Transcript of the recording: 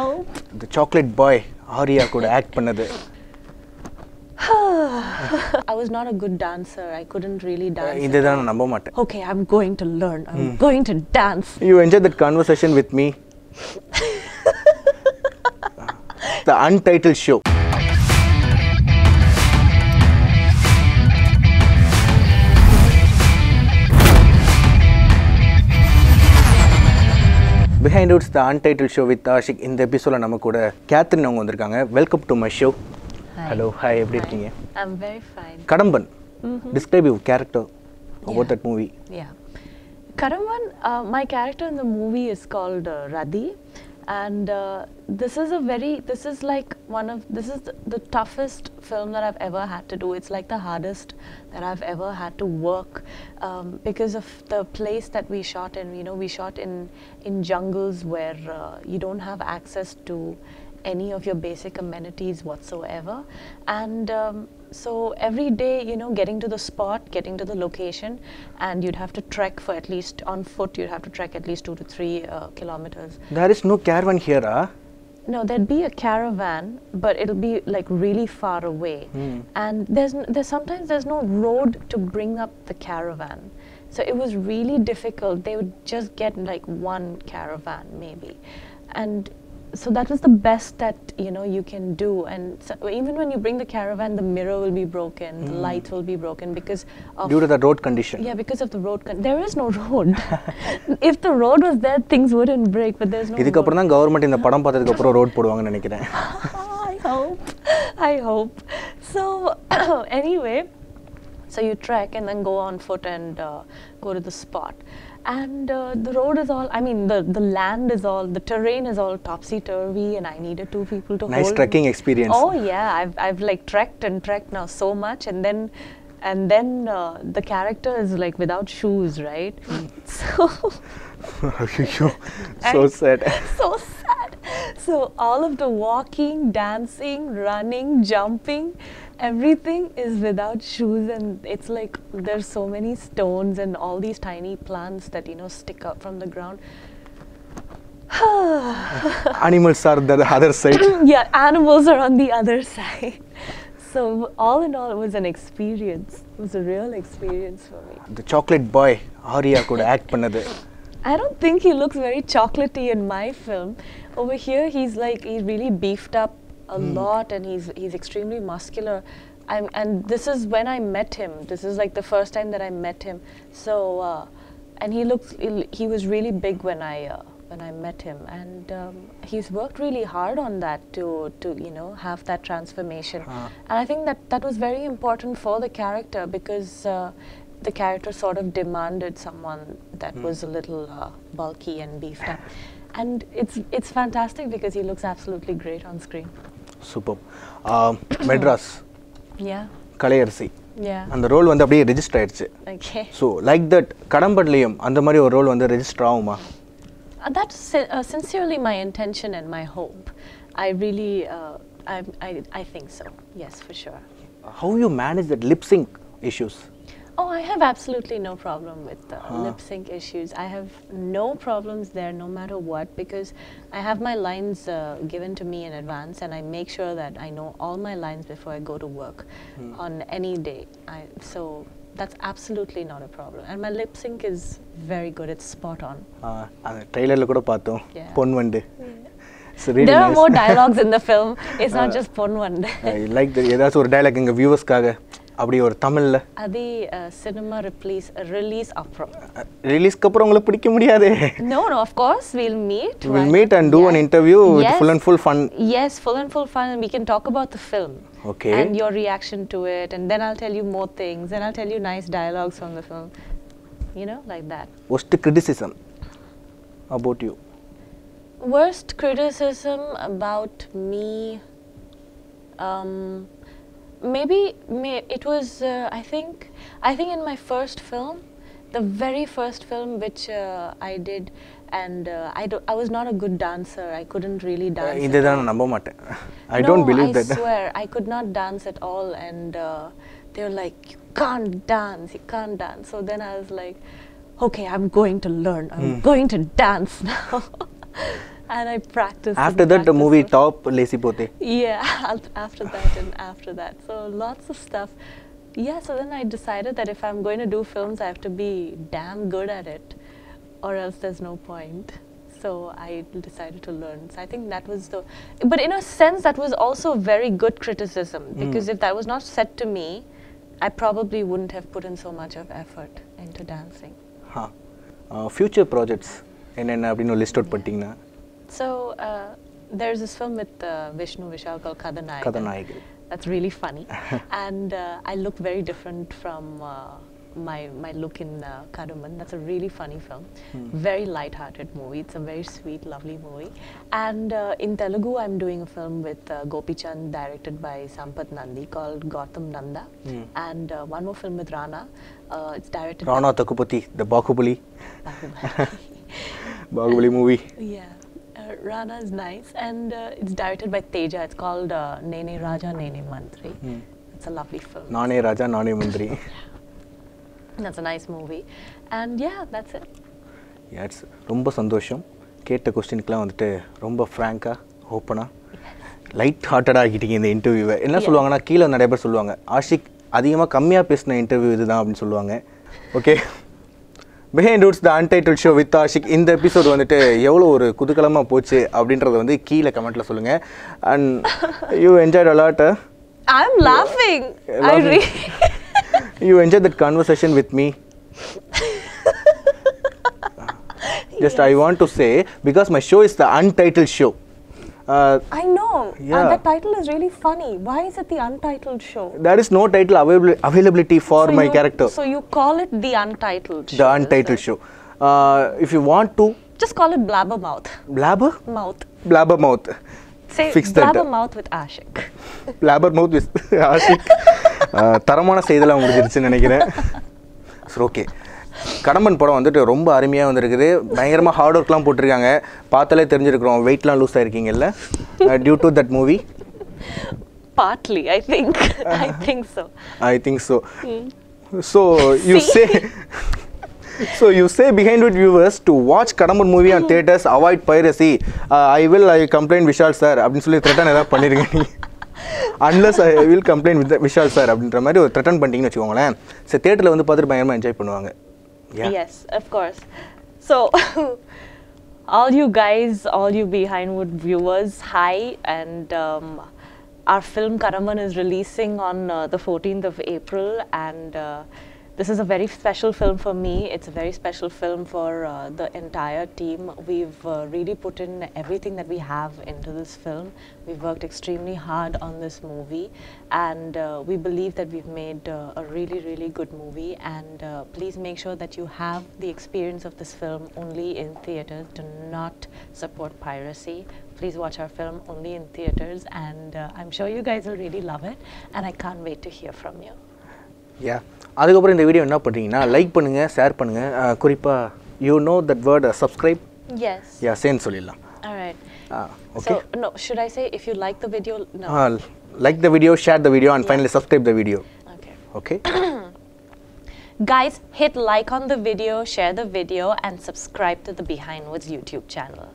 Oh. The chocolate boy, Arya, could act panade. I was not a good dancer. I couldn't really dance. Okay, I'm going to learn. I'm going to dance. You enjoyed that conversation with me. The Untitled Show. Behindwood's The Untitled Show with Ashiq. In the episode, Catherine, welcome to my show. Hi. Hello, hi, everything. Hi. I'm very fine. Kadamban, describe your character about that movie. Yeah. Kadamban, my character in the movie is called Radhi, and this is the toughest film that I've ever had to do. It's like the hardest that I've ever had to work because of the place that we shot in. You know, we shot in jungles where you don't have access to any of your basic amenities whatsoever, and so every day, you know, getting to the spot, getting to the location, and you'd have to trek for at least, on foot, you'd have to trek at least 2 to 3 kilometers. There is no caravan here, huh? No, there'd be a caravan, but it'll be like really far away, and sometimes there's no road to bring up the caravan. So it was really difficult. They would just get like one caravan maybe, and so that was the best that, you know, you can do. And so even when you bring the caravan, the mirror will be broken, the lights will be broken because of... Due to the road condition. Yeah, because of the road condition. There is no road. If the road was there, things wouldn't break, but there's no road. Government in the padam road I hope. I hope. So, anyway, so you trek and then go on foot and go to the spot. And the road is all, I mean, the land is all, the terrain is all topsy-turvy, and I needed 2 people to hold. Nice trekking experience. Oh yeah, I've like trekked and trekked now so much, and then the character is like without shoes, right? So, so sad. So sad. So all of the walking, dancing, running, jumping, everything is without shoes, and it's like there's so many stones and all these tiny plants that, you know, stick up from the ground. Animals are the other side. Yeah, animals are on the other side. So all in all, it was an experience. It was a real experience for me. The chocolate boy, Arya, could act panade. I don't think he looks very chocolatey in my film. Over here, he's like, he's really beefed up a lot, and he's extremely muscular. And this is when I met him. This is like the first time that I met him. So, and he was really big when I met him, and he's worked really hard on that to you know, have that transformation. And I think that was very important for the character, because the character sort of demanded someone that was a little bulky and beefed up. And it's fantastic because he looks absolutely great on screen. Superb. Madras. Yeah. Kalaiarasi. Yeah. And the role was registered. Okay. So, like that, Kadamban and the role was registered. That's sincerely my intention and my hope. I really, I think so. Yes, for sure. How you manage that lip sync issues? Oh, I have absolutely no problem with lip sync issues. I have no problems there, no matter what, because I have my lines given to me in advance, and I make sure that I know all my lines before I go to work on any day. So that's absolutely not a problem. And my lip sync is very good. It's spot on. The trailer also paathom. Ponvande. Really there are more dialogues in the film. It's not just Ponvande. I like the that's one dialogue in viewers kaga. Abdi or Tamil. Adi cinema release apro. Release kapro ungala pidikka mudiyadhe. No, of course we'll meet. We'll meet and do an interview with full and full fun. Yes, full and full fun, and we can talk about the film. Okay. And your reaction to it, and then I'll tell you more things, and I'll tell you nice dialogues from the film. You know, like that. Worst criticism about you? Worst criticism about me. It was I think in my first film, the very first film which I did, and I was not a good dancer. I couldn't really dance. I don't believe that. I swear I could not dance at all, and they were like, you can't dance, you can't dance. So then I was like, okay, I'm going to learn. I'm going to dance now. And I practiced. After that, the movie Top Lacy Pote. Yeah, after that and after that. So lots of stuff. Yeah, so then I decided that if I'm going to do films, I have to be damn good at it, or else there's no point. So I decided to learn. So I think that was the... But in a sense, that was also very good criticism, because if that was not said to me, I probably wouldn't have put in so much of effort into dancing. Huh. Future projects? And then I've listed out. So there's this film with Vishnu Vishal called Kadanayagi. Kadanayagi. That's really funny. And I look very different from my look in Kadamban. That's a really funny film. Very light-hearted movie. It's a very sweet, lovely movie. And in Telugu, I'm doing a film with Gopi Chand, directed by Sampat Nandi, called Gautam Nanda. And one more film with Rana. It's directed by Rana Thakupati, the Bokhubali. Bokhubali movie. Yeah. Rana is nice, and it's directed by Teja. It's called Nene Raja Nene Mantri. It's a lovely film. Nene Raja Nene Mantri. That's a nice movie. And yeah, that's it. Yeah, it's Rumba Sandosham. Kate the question Rumba Franca, Hopana. Light hearted in the interview. Illa Sulanga, Kila and Nadaber Sulanga. Ashiq Adima Kamia Pisna interview with the Nam Sulanga. Okay. Behindwood's the Untitled Show with Ashiq. In the episode, you comment. And you enjoyed a lot. I'm laughing. You enjoyed that conversation with me. Just yes. I want to say, because my show is the Untitled Show. I know. Yeah. That title is really funny. Why is it the Untitled Show? There is no title availability for so my character. So you call it the Untitled Show. The Untitled Show. If you want to... Just call it Blabbermouth. Blabber? Mouth. Blabbermouth. Say Blabbermouth with Ashiq. Blabbermouth with Ashiq. Taramana seidala ungalukku nenikiren. It's okay. Kadamban padam vandu romba arimiya vandirukku bayangama hard work la potirukanga paathale therinjirukkom weight la lose aayirkinga due to that movie partly I think I think so so you say so you say Behindwood viewers to watch Kadamban movie on theaters, avoid piracy. I complain Vishal sir appdi solli threaten edha pannirunga nee unless I will complain with Vishal sir appindra mari or threaten panninga vechukonga so theater la vandu paathir bayangama enjoy pannuvanga. Yeah. Yes, of course. So, all you guys, all you Behindwood viewers, hi. And our film Kadamban is releasing on the 14th of April. And this is a very special film for me. It's a very special film for the entire team. We've really put in everything that we have into this film. We've worked extremely hard on this movie. And we believe that we've made a really, really good movie. And please make sure that you have the experience of this film only in theaters. Do not support piracy. Please watch our film only in theaters. And I'm sure you guys will really love it. And I can't wait to hear from you. Yeah. Adhukapra indha video enna pandringa like pannunga share pannunga kuripa you know that word subscribe. Yes. Yeah, send solillam. All right. Okay. So no, should I say if you like the video? No. Like the video, share the video and finally subscribe the video. Okay. Okay. Guys, hit like on the video, share the video and subscribe to the Behindwood's YouTube channel.